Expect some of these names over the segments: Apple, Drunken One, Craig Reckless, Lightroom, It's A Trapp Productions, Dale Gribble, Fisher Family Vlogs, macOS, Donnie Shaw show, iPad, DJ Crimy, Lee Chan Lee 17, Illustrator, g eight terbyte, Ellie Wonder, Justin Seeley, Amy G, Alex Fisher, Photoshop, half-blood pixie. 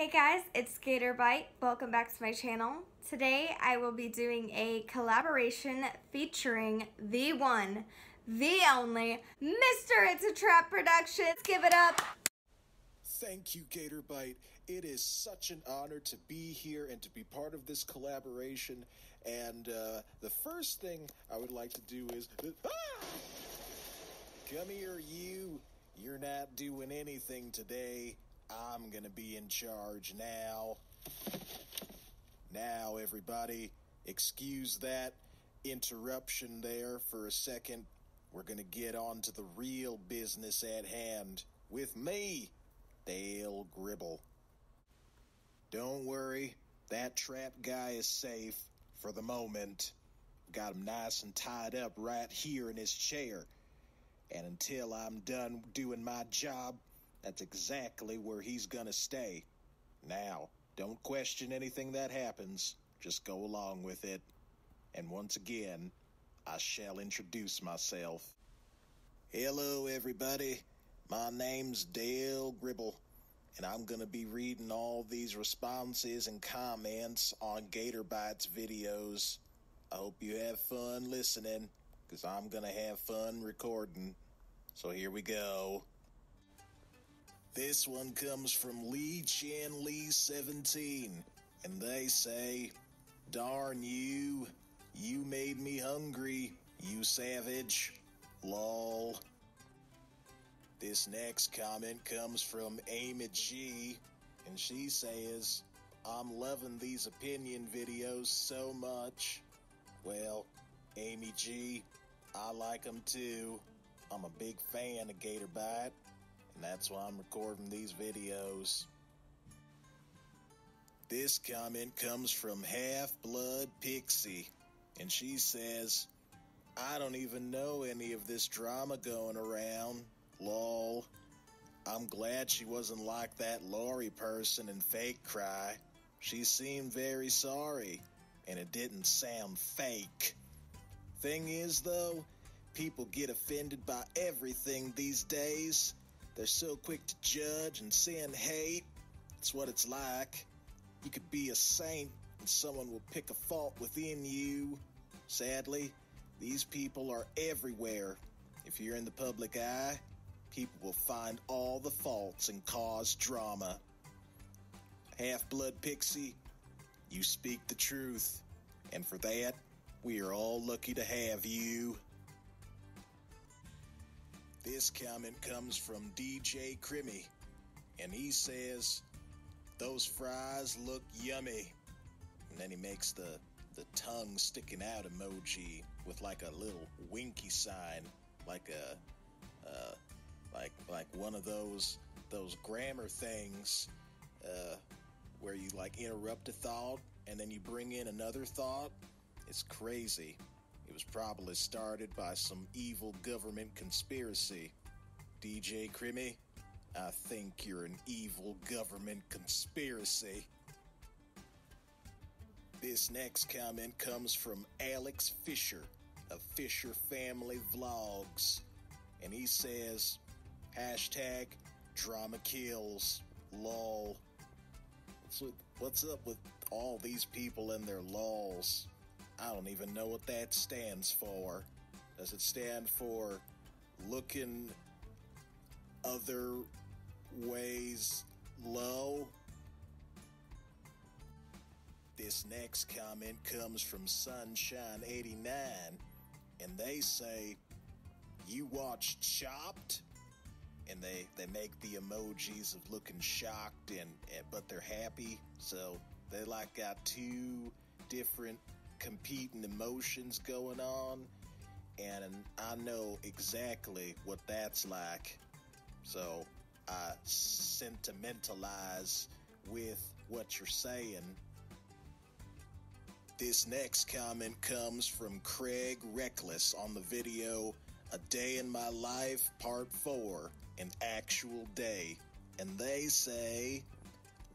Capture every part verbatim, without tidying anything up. Hey guys, it's g eight terbyte. Welcome back to my channel. Today I will be doing a collaboration featuring the one, the only, Mister It's A Trapp Productions. Let's give it up. Thank you, g eight terbyte. It is such an honor to be here and to be part of this collaboration. And uh, the first thing I would like to do is, ah! Come here, you. You're not doing anything today. I'm gonna be in charge now. Now, everybody, excuse that interruption there for a second. We're gonna get on to the real business at hand with me, Dale Gribble. Don't worry, that trap guy is safe for the moment. Got him nice and tied up right here in his chair. And until I'm done doing my job, that's exactly where he's gonna stay. Now, don't question anything that happens. Just go along with it. And once again, I shall introduce myself. Hello, everybody. My name's Dale Gribble, and I'm gonna be reading all these responses and comments on g eight terbyte's videos. I hope you have fun listening, because I'm gonna have fun recording. So here we go. This one comes from Lee Chan Lee seventeen, and they say, "Darn you, you made me hungry, you savage, lol." This next comment comes from Amy G, and she says, "I'm loving these opinion videos so much." Well, Amy G, I like them too. I'm a big fan of g eight terbyte. And that's why I'm recording these videos. This comment comes from half-blood pixie, and she says, "I don't even know any of this drama going around, lol. I'm glad she wasn't like that Lori person in Fake Cry. She seemed very sorry, and it didn't sound fake. Thing is, though, people get offended by everything these days. They're so quick to judge and send hate. It's what it's like. You could be a saint and someone will pick a fault within you. Sadly, these people are everywhere. If you're in the public eye, people will find all the faults and cause drama. Half-blood pixie, you speak the truth. And for that, we are all lucky to have you." This comment comes from D J Crimy, and he says, "Those fries look yummy." And then he makes the, the tongue sticking out emoji with like a little winky sign, like a uh, like like one of those those grammar things uh, where you like interrupt a thought and then you bring in another thought. It's crazy. It was probably started by some evil government conspiracy. D J Crimy, I think you're an evil government conspiracy. This next comment comes from Alex Fisher of Fisher Family Vlogs, and he says, "Hashtag drama kills, lol." So what's up with all these people and their lols? I don't even know what that stands for. Does it stand for looking other ways low? This next comment comes from Sunshine eighty-nine, and they say, "You watch Chopped?" And they, they make the emojis of looking shocked, and, and but they're happy. So they like got two different competing emotions going on, and I know exactly what that's like. So I sentimentalize with what you're saying. This next comment comes from Craig Reckless on the video "A Day in My Life Part four, an Actual Day," and they say,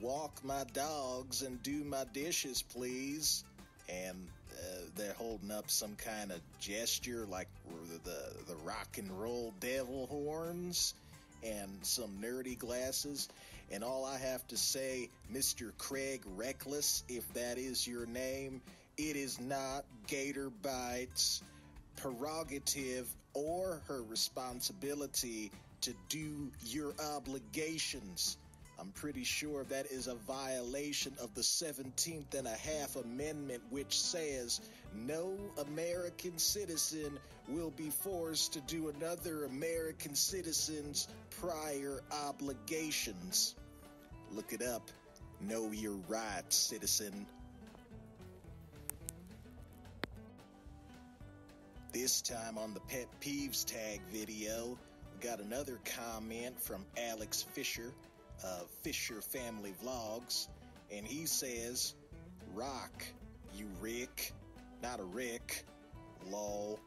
"Walk my dogs and do my dishes, please." And uh, they're holding up some kind of gesture like the, the, the rock and roll devil horns and some nerdy glasses. And all I have to say, Mister Craig Reckless, if that is your name, it is not g eight ter byte's prerogative or her responsibility to do your obligations. I'm pretty sure that is a violation of the seventeenth and a half Amendment, which says no American citizen will be forced to do another American citizen's prior obligations. Look it up. Know your rights, citizen. This time on the Pet Peeves Tag video, we got another comment from Alex Fisher of Fisher Family Vlogs, and he says, "Rock, you Rick, not a Rick, lol."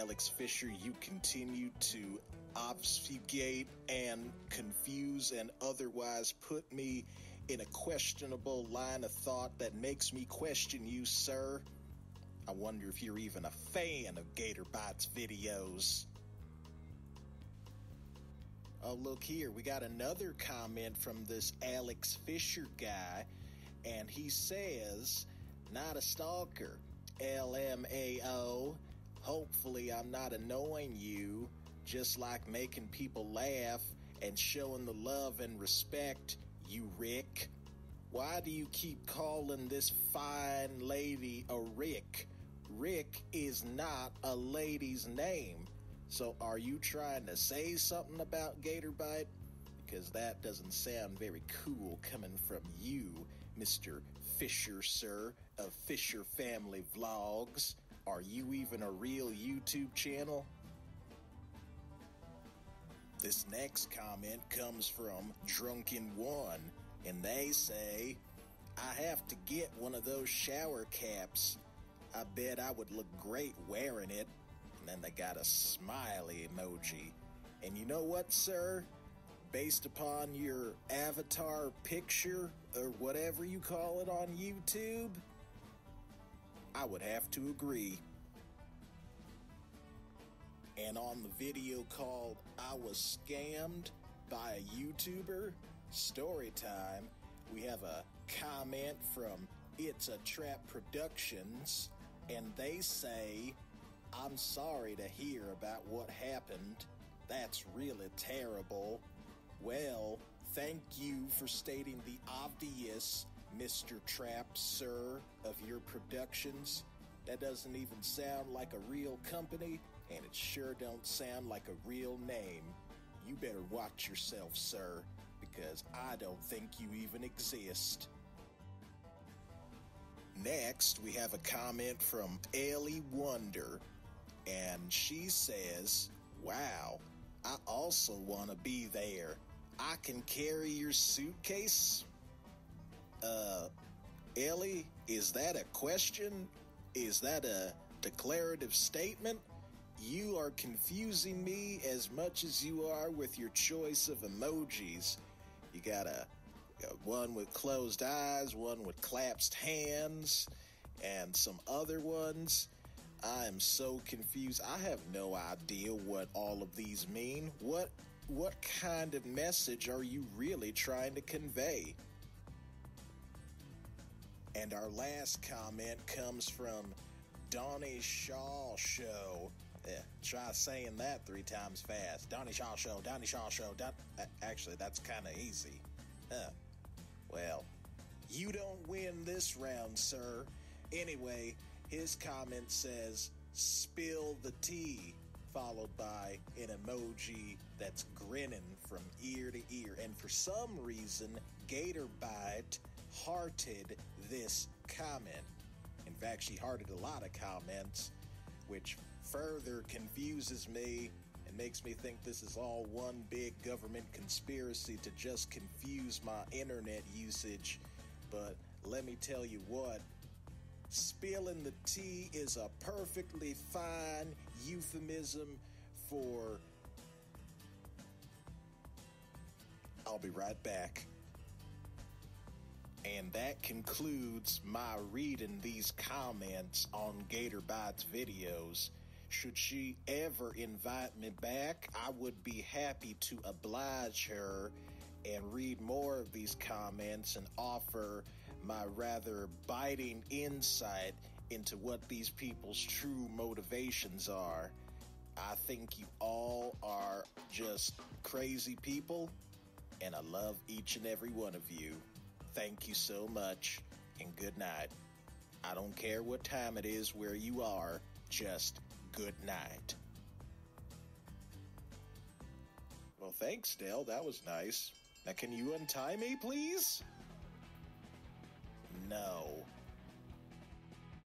Alex Fisher, you continue to obfuscate and confuse and otherwise put me in a questionable line of thought that makes me question you, sir. I wonder if you're even a fan of g eight ter byte's videos. Oh, look here, we got another comment from this Alex Fisher guy, and he says, "Not a stalker, L M A O. Hopefully I'm not annoying you, just like making people laugh and showing the love and respect, you Rick. Why do you keep calling this fine lady a Rick? Rick is not a lady's name. So are you trying to say something about g eight ter byte? Because that doesn't sound very cool coming from you, Mister Fisher, sir, of Fisher Family Vlogs. Are you even a real YouTube channel?" This next comment comes from Drunken One, and they say, "I have to get one of those shower caps. I bet I would look great wearing it." And then they got a smiley emoji. And you know what, sir? Based upon your avatar picture, or whatever you call it on YouTube, I would have to agree. And on the video called "I Was Scammed by a YouTuber," story time, we have a comment from It's A Trapp Productions, and they say, "I'm sorry to hear about what happened. That's really terrible." Well, thank you for stating the obvious, Mister Trapp, sir, of your productions. That doesn't even sound like a real company, and it sure don't sound like a real name. You better watch yourself, sir, because I don't think you even exist. Next, we have a comment from Ellie Wonder, and she says, "Wow, I also want to be there. I can carry your suitcase?" Uh, Ellie, is that a question? Is that a declarative statement? You are confusing me as much as you are with your choice of emojis. You gotta, you got one with closed eyes, one with clasped hands, and some other ones. I am so confused. I have no idea what all of these mean. What what kind of message are you really trying to convey? And our last comment comes from Donnie Shaw Show. Yeah, try saying that three times fast. Donnie Shaw Show, Donnie Shaw Show. Don Actually, that's kind of easy. Huh. Well, you don't win this round, sir. Anyway, his comment says, "Spill the tea," followed by an emoji that's grinning from ear to ear. And for some reason, g eight ter byte hearted this comment. In fact, she hearted a lot of comments, which further confuses me and makes me think this is all one big government conspiracy to just confuse my internet usage. But let me tell you what, spilling the tea is a perfectly fine euphemism for... I'll be right back. And that concludes my reading these comments on g eight ter byte's videos. Should she ever invite me back, I would be happy to oblige her and read more of these comments and offer my rather biting insight into what these people's true motivations are, I think you all are just crazy people, and I love each and every one of you. Thank you so much, and good night. I don't care what time it is where you are, just good night. Well, thanks, Dale. That was nice. Now, can you untie me, please? No.